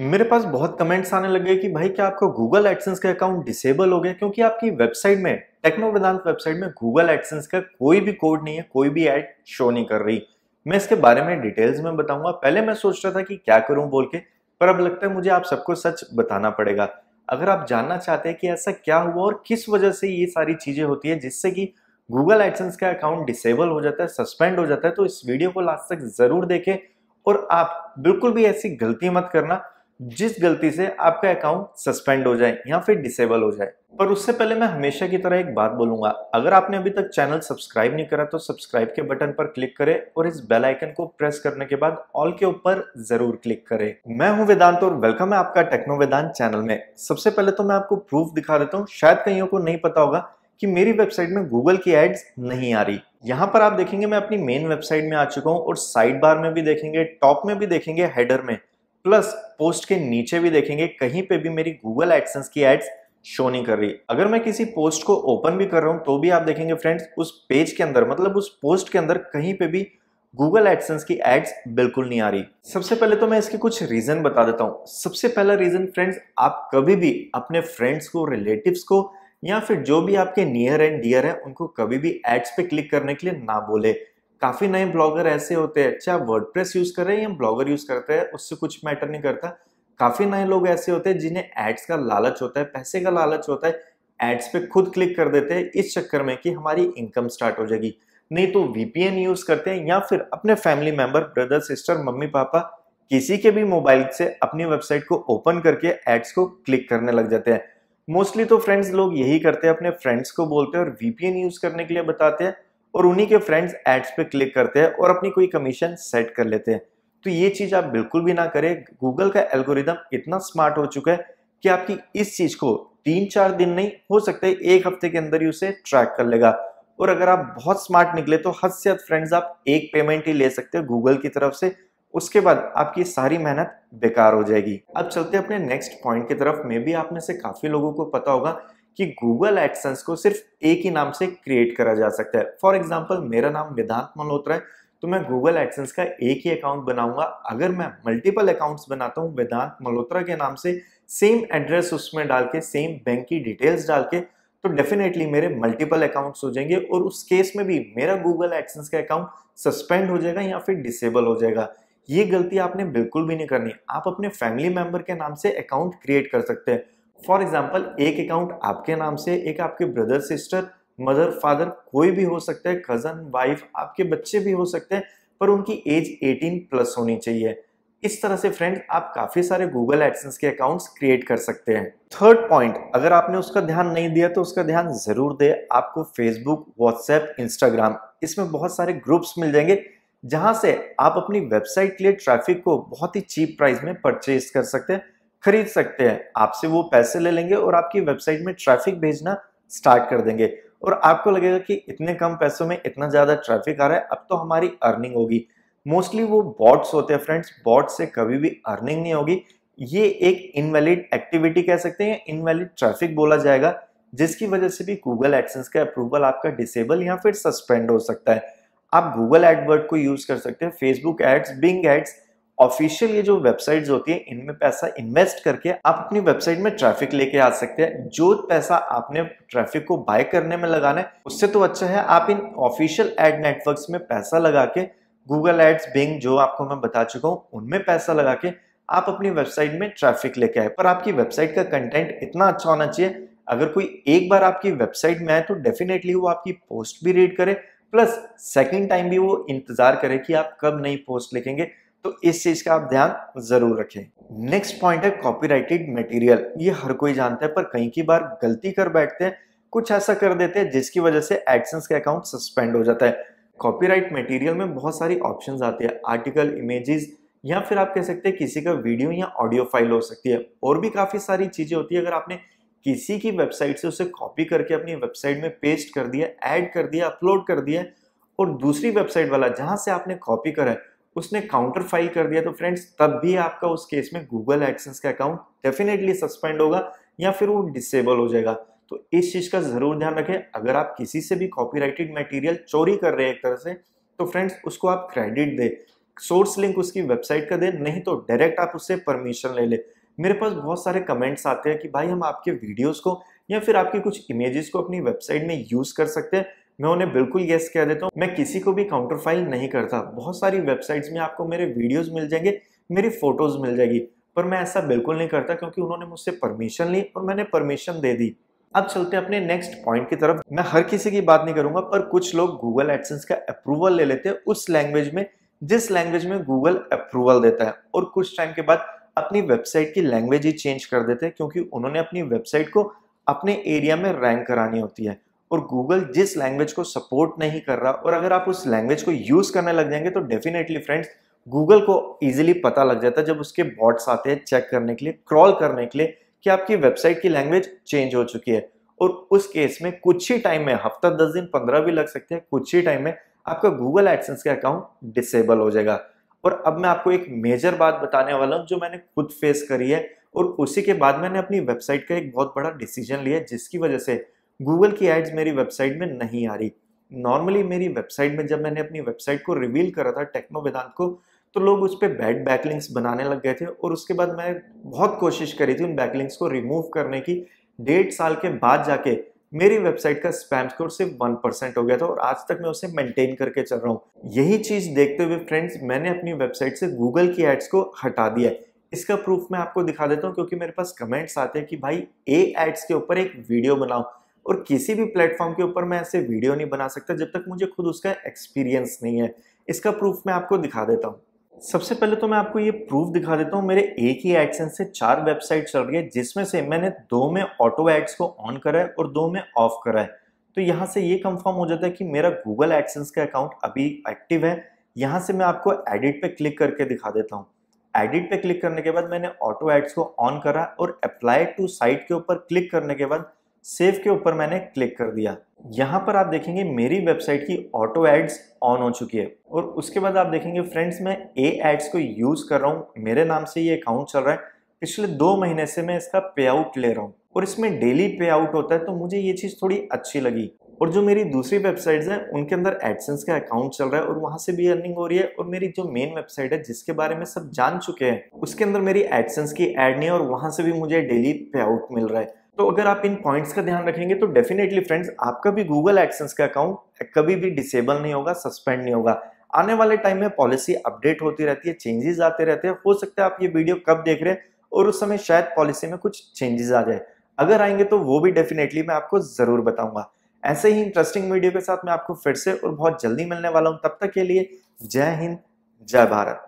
मेरे पास बहुत कमेंट्स आने लगे कि भाई क्या आपको गूगल एडसेंस के अकाउंट डिसेबल हो गया क्योंकि आपकी वेबसाइट में, टेक्नो वेदांत वेबसाइट में गूगल एडसेंस का कोई भी कोड नहीं है, कोई भी ऐड शो नहीं कर रही। मैं इसके बारे में डिटेल्स में बताऊंगा। पहले मैं सोच रहा था कि क्या करूं बोल के, पर अब लगता है मुझे आप सबको सच बताना पड़ेगा। अगर आप जानना चाहते हैं कि ऐसा क्या हुआ और किस वजह से ये सारी चीजें होती है जिससे कि गूगल एडसेंस का अकाउंट डिसेबल हो जाता है, सस्पेंड हो जाता है, तो इस वीडियो को लास्ट तक जरूर देखें। और आप बिल्कुल भी ऐसी गलती मत करना जिस गलती से आपका अकाउंट सस्पेंड हो जाए या फिर डिसेबल हो जाए। पर उससे पहले मैं हमेशा की तरह एक बात बोलूंगा, अगर आपने अभी तक चैनल सब्सक्राइब नहीं करा तो सब्सक्राइब के बटन पर क्लिक करें और इस बेल आइकन को प्रेस करने के बाद ऑल के ऊपर जरूर क्लिक करें। मैं हूं वेदांत और वेलकम है आपका टेक्नो वेदांत चैनल में। सबसे पहले तो मैं आपको प्रूफ दिखा देता हूँ, शायद कईयों को नहीं पता होगा कि मेरी वेबसाइट में गूगल की एड्स नहीं आ रही। यहाँ पर आप देखेंगे मैं अपनी मेन वेबसाइट में आ चुका हूँ और साइड बार में भी देखेंगे, टॉप में भी देखेंगे, हेडर में प्लस पोस्ट के नीचे भी देखेंगे, कहीं पे भी मेरी गूगल एडसेंस की एड्स शो नहीं कर रही। अगर मैं किसी पोस्ट को ओपन भी कर रहा हूं तो भी आप देखेंगे फ्रेंड्स उस पेज के अंदर, मतलब उस पोस्ट के अंदर कहीं पे भी गूगल एडसेंस की एड्स बिल्कुल नहीं आ रही। सबसे पहले तो मैं इसके कुछ रीजन बता देता हूँ। सबसे पहला रीजन फ्रेंड्स, आप कभी भी अपने फ्रेंड्स को, रिलेटिव्स को या फिर जो भी आपके नियर एंड डियर है उनको कभी भी एड्स पे क्लिक करने के लिए ना बोले। काफी नए ब्लॉगर ऐसे होते हैं, चाहे आप वर्डप्रेस यूज कर रहे हैं या ब्लॉगर यूज करते हैं उससे कुछ मैटर नहीं करता, काफी नए लोग ऐसे होते हैं जिन्हें एड्स का लालच होता है, पैसे का लालच होता है, एड्स पे खुद क्लिक कर देते हैं इस चक्कर में कि हमारी इनकम स्टार्ट हो जाएगी। नहीं तो वीपीएन यूज करते हैं या फिर अपने family member, brother, sister, mummy, papa, किसी के भी मोबाइल से अपनी वेबसाइट को ओपन करके एड्स को क्लिक करने लग जाते हैं। मोस्टली तो फ्रेंड्स लोग यही करते हैं, अपने फ्रेंड्स को बोलते हैं और वीपीएन यूज करने के लिए बताते हैं और उन्हीं के फ्रेंड्स एड्स पे क्लिक करते हैं और अपनी कोई कमीशन सेट कर लेते हैं। तो ये चीज आप बिल्कुल भी ना करें। गूगल का एल्गोरिदम इतना स्मार्ट हो चुका है कि आपकी इस चीज को 3-4 दिन नहीं, हो सकता है 1 हफ्ते के अंदर ही उसे ट्रैक कर लेगा। और अगर आप बहुत स्मार्ट निकले तो हद से हद फ्रेंड्स आप एक पेमेंट ही ले सकते हो गूगल की तरफ से, उसके बाद आपकी सारी मेहनत बेकार हो जाएगी। अब चलते हैं अपने नेक्स्ट पॉइंट की तरफ। मे भी आप में से काफी लोगों को पता होगा कि गूगल एडसेंस को सिर्फ एक ही नाम से क्रिएट करा जा सकता है। फॉर एग्जाम्पल मेरा नाम वेदांत मल्होत्रा है तो मैं गूगल एडसेंस का एक ही अकाउंट बनाऊंगा। अगर मैं मल्टीपल अकाउंट्स बनाता हूँ वेदांत मल्होत्रा के नाम से, सेम एड्रेस उसमें डाल के, सेम बैंक की डिटेल्स डाल के, तो डेफिनेटली मेरे मल्टीपल अकाउंट्स हो जाएंगे और उस केस में भी मेरा गूगल एडसेंस का अकाउंट सस्पेंड हो जाएगा या फिर डिसेबल हो जाएगा। ये गलती आपने बिल्कुल भी नहीं करनी। आप अपने फैमिली मेंबर के नाम से अकाउंट क्रिएट कर सकते हैं। फॉर एग्जाम्पल एक अकाउंट आपके नाम से, एक आपके ब्रदर, सिस्टर, मदर, फादर, कोई भी हो सकता है, कजन, वाइफ, आपके बच्चे भी हो सकते हैं, पर उनकी एज 18 प्लस होनी चाहिए। इस तरह से फ्रेंड्स आप काफी सारे गूगल एडसेंस के अकाउंट्स क्रिएट कर सकते हैं। थर्ड पॉइंट, अगर आपने उसका ध्यान नहीं दिया तो उसका ध्यान जरूर दे। आपको फेसबुक, व्हाट्सएप, इंस्टाग्राम, इसमें बहुत सारे ग्रुप्स मिल जाएंगे जहां से आप अपनी वेबसाइट के लिए ट्रैफिक को बहुत ही चीप प्राइस में परचेज कर सकते हैं, खरीद सकते हैं। आपसे वो पैसे ले लेंगे और आपकी वेबसाइट में ट्रैफिक भेजना स्टार्ट कर देंगे और आपको लगेगा कि इतने कम पैसों में इतना ज्यादा ट्रैफिक आ रहा है, अब तो हमारी अर्निंग होगी। मोस्टली वो बॉट्स होते हैं फ्रेंड्स, बॉट से कभी भी अर्निंग नहीं होगी। ये एक इनवैलिड एक्टिविटी कह सकते हैं, इनवैलिड ट्रैफिक बोला जाएगा, जिसकी वजह से भी गूगल एडसेंस का अप्रूवल आपका डिसेबल या फिर सस्पेंड हो सकता है। आप गूगल एडवर्ड को यूज कर सकते हैं, Facebook ads, Bing ads, official ये जो वेबसाइट्स होती है इनमें पैसा इन्वेस्ट करके आप अपनी वेबसाइट में ट्रैफिक लेके आ सकते हैं। जो पैसा आपने ट्रैफिक को बाय करने में लगाना है उससे तो अच्छा है आप इन ऑफिशियल एड नेटवर्क्स में पैसा लगा के, गूगल एड्स, बिंग, जो आपको मैं बता चुका हूँ, उनमें पैसा लगा के आप अपनी वेबसाइट में ट्रैफिक लेके आए। पर आपकी वेबसाइट का कंटेंट इतना अच्छा होना चाहिए, अगर कोई एक बार आपकी वेबसाइट में आए तो डेफिनेटली वो आपकी पोस्ट भी रीड करे, प्लस सेकेंड टाइम भी वो इंतजार करे कि आप कब नई पोस्ट लिखेंगे। तो इस चीज का आप ध्यान जरूर रखें। नेक्स्ट पॉइंट है कॉपीराइटेड मटेरियल। ये हर कोई जानता है पर कई की बार गलती कर बैठते हैं, कुछ ऐसा कर देते हैं जिसकी वजह से एडसेंस का अकाउंट सस्पेंड हो जाता है। कॉपीराइट मटेरियल में बहुत सारी ऑप्शंस आती है, आर्टिकल, इमेजेस, या फिर आप कह सकते हैं किसी का वीडियो या ऑडियो फाइल हो सकती है, और भी काफी सारी चीजें होती है। अगर आपने किसी की वेबसाइट से उसे कॉपी करके अपनी वेबसाइट में पेस्ट कर दिया, एड कर दिया, अपलोड कर दिया और दूसरी वेबसाइट वाला जहां से आपने कॉपी करा है उसने काउंटर फाइल कर दिया, तो फ्रेंड्स तब भी आपका उस केस में गूगल एडसेंस का अकाउंट डेफिनेटली सस्पेंड होगा या फिर वो डिसेबल हो जाएगा। तो इस चीज का जरूर ध्यान रखें। अगर आप किसी से भी कॉपीराइटेड मटेरियल चोरी कर रहे हैं एक तरह से, तो फ्रेंड्स उसको आप क्रेडिट दें। सोर्स लिंक उसकी वेबसाइट का दे, नहीं तो डायरेक्ट आप उससे परमिशन ले ले। मेरे पास बहुत सारे कमेंट्स आते हैं कि भाई हम आपके वीडियोस को या फिर आपके कुछ इमेजेस को अपनी वेबसाइट में यूज़ कर सकते हैं। मैं उन्हें बिल्कुल येस कह देता हूँ, मैं किसी को भी काउंटरफाइल नहीं करता। बहुत सारी वेबसाइट्स में आपको मेरे वीडियोज़ मिल जाएंगे, मेरी फ़ोटोज़ मिल जाएगी, पर मैं ऐसा बिल्कुल नहीं करता क्योंकि उन्होंने मुझसे परमिशन ली और मैंने परमिशन दे दी। अब चलते हैं अपने नेक्स्ट पॉइंट की तरफ। मैं हर किसी की बात नहीं करूंगा, पर कुछ लोग गूगल एडसेंस का अप्रूवल ले लेते हैं उस लैंग्वेज में जिस लैंग्वेज में गूगल अप्रूवल देता है, और कुछ टाइम के बाद अपनी वेबसाइट की लैंग्वेज ही चेंज कर देते हैं क्योंकि उन्होंने अपनी वेबसाइट को अपने एरिया में रैंक करानी होती है। और गूगल जिस लैंग्वेज को सपोर्ट नहीं कर रहा, और अगर आप उस लैंग्वेज को यूज़ करने लग जाएंगे तो डेफिनेटली फ्रेंड्स गूगल को ईजिली पता लग जाता है जब उसके बॉट्स आते हैं चेक करने के लिए, क्रॉल करने के लिए, कि आपकी वेबसाइट की लैंग्वेज चेंज हो चुकी है। और उस केस में कुछ ही टाइम में, हफ्ता 10 दिन 15 भी लग सकते हैं, कुछ ही टाइम में आपका गूगल एडसेंस का अकाउंट डिसेबल हो जाएगा। और अब मैं आपको एक मेजर बात बताने वाला हूँ जो मैंने खुद फेस करी है, और उसी के बाद मैंने अपनी वेबसाइट का एक बहुत बड़ा डिसीजन लिया जिसकी वजह से गूगल की एड्स मेरी वेबसाइट में नहीं आ रही। नॉर्मली मेरी वेबसाइट में जब मैंने अपनी वेबसाइट को रिवील करा था टेक्नो वेदांत को, तो लोग उस पर बैड बैकलिंक्स बनाने लग गए थे, और उसके बाद मैं बहुत कोशिश करी थी उन बैकलिंक्स को रिमूव करने की। 1.5 साल के बाद जाके मेरी वेबसाइट का स्पैम स्कोर सिर्फ 1% हो गया था, और आज तक मैं उसे मेंटेन करके चल रहा हूँ। यही चीज़ देखते हुए फ्रेंड्स मैंने अपनी वेबसाइट से गूगल की एड्स को हटा दिया। इसका प्रूफ मैं आपको दिखा देता हूँ क्योंकि मेरे पास कमेंट्स आते हैं कि भाई ए एड्स के ऊपर एक वीडियो बनाओ, और किसी भी प्लेटफॉर्म के ऊपर मैं ऐसे वीडियो नहीं बना सकता जब तक मुझे खुद उसका एक्सपीरियंस नहीं है। इसका प्रूफ मैं आपको दिखा देता हूँ। सबसे पहले तो मैं आपको ये प्रूफ दिखा देता हूँ। मेरे एक ही एडसेंस से 4 वेबसाइट चल रही है, जिसमें से मैंने 2 में ऑटो एड्स को ऑन करा है और 2 में ऑफ करा है। तो यहाँ से ये कंफर्म हो जाता है कि मेरा गूगल एडसेंस का अकाउंट अभी एक्टिव है। यहाँ से मैं आपको एडिट पे क्लिक करके दिखा देता हूँ। एडिट पे क्लिक करने के बाद मैंने ऑटो एड्स को ऑन करा और अप्लाई टू साइट के ऊपर क्लिक करने के बाद सेव के ऊपर मैंने क्लिक कर दिया। यहाँ पर आप देखेंगे मेरी वेबसाइट की ऑटो एड्स ऑन हो चुकी है। और उसके बाद आप देखेंगे फ्रेंड्स मैं ए एड्स को यूज़ कर रहा हूँ, मेरे नाम से ये अकाउंट चल रहा है। पिछले 2 महीने से मैं इसका पे आउट ले रहा हूँ और इसमें डेली पे आउट होता है, तो मुझे ये चीज़ थोड़ी अच्छी लगी। और जो मेरी दूसरी वेबसाइट्स हैं उनके अंदर एडसेंस का अकाउंट चल रहा है और वहाँ से भी अर्निंग हो रही है। और मेरी जो मेन वेबसाइट है जिसके बारे में सब जान चुके हैं, उसके अंदर मेरी एडसेंस की एड नहीं है और वहाँ से भी मुझे डेली पे आउट मिल रहा है। तो अगर आप इन पॉइंट्स का ध्यान रखेंगे तो डेफिनेटली फ्रेंड्स आपका भी गूगल एडसेंस का अकाउंट कभी भी डिसेबल नहीं होगा, सस्पेंड नहीं होगा। आने वाले टाइम में पॉलिसी अपडेट होती रहती है, चेंजेस आते रहते हैं। हो सकता है आप ये वीडियो कब देख रहे हैं और उस समय शायद पॉलिसी में कुछ चेंजेस आ जाए। अगर आएंगे तो वो भी डेफिनेटली मैं आपको ज़रूर बताऊँगा। ऐसे ही इंटरेस्टिंग वीडियो के साथ मैं आपको फिर से और बहुत जल्दी मिलने वाला हूँ। तब तक के लिए जय हिंद, जय भारत।